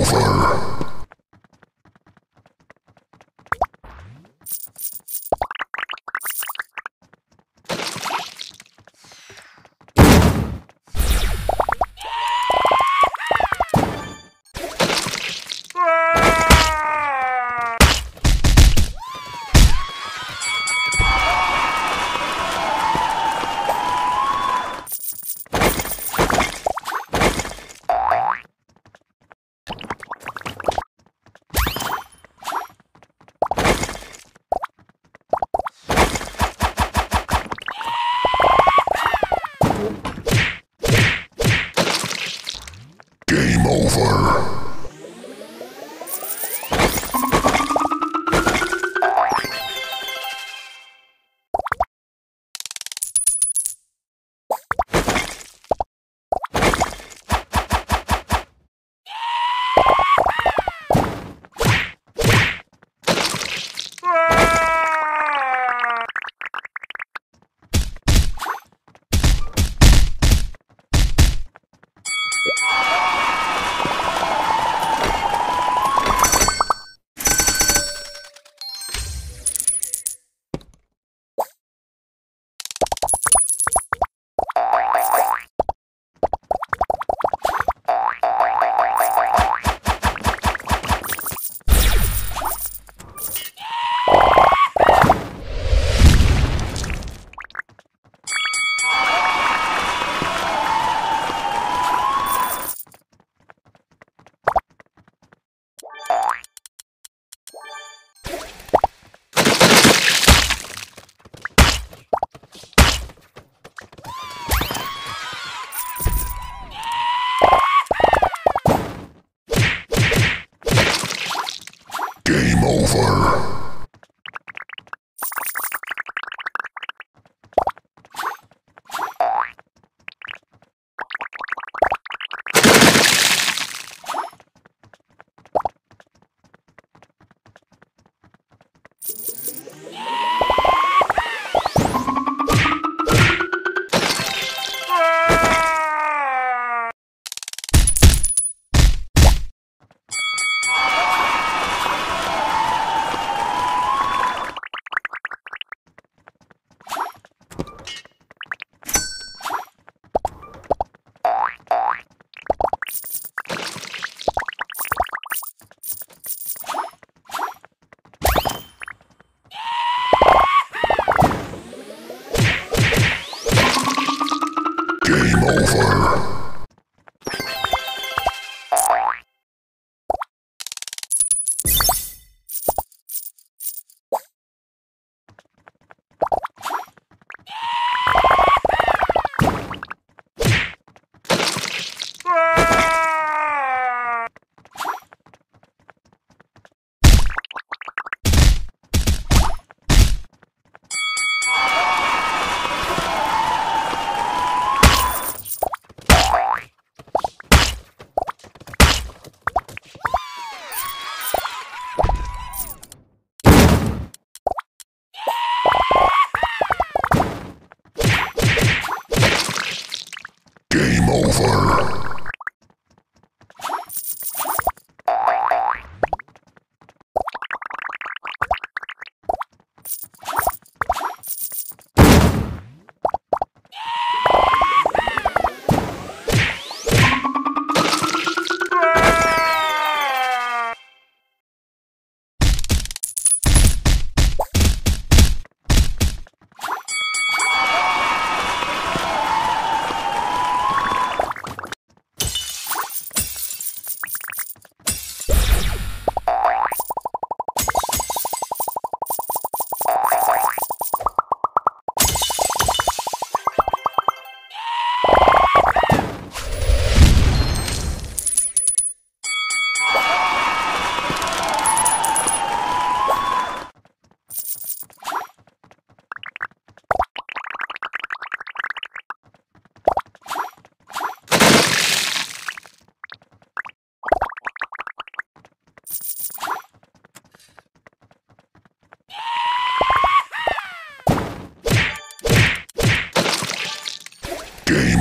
over. Game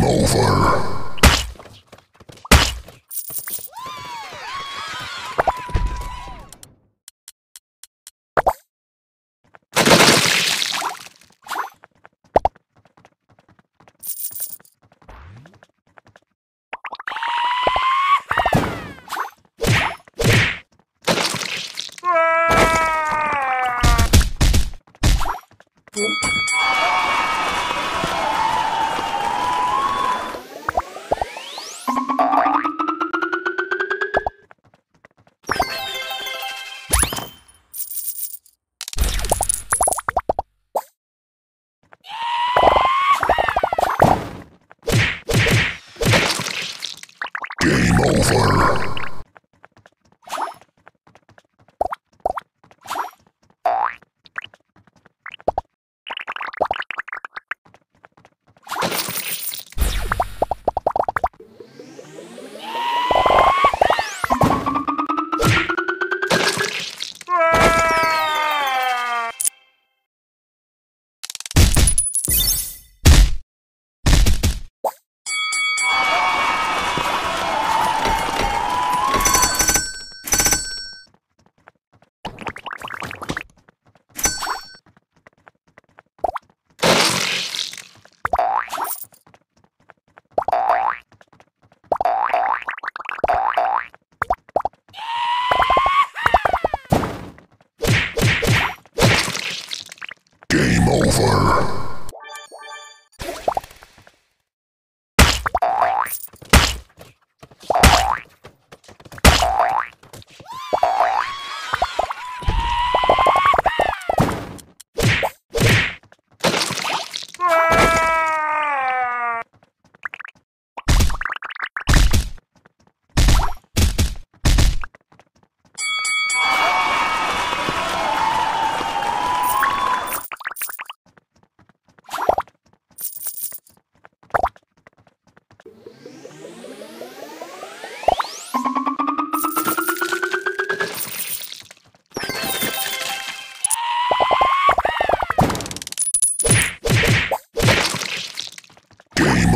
over.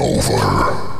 Over.